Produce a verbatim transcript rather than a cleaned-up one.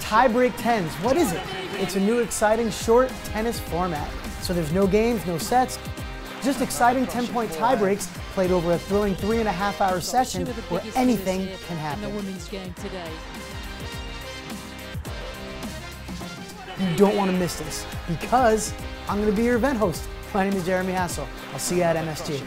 Tie Break Tens, what is it? It's a new exciting short tennis format. So there's no games, no sets, just exciting ten-point tie breaks played over a thrilling three and a half hour session where anything can happen. You don't want to miss this because I'm going to be your event host. My name is Jeremy Hassell. I'll see you at M S G.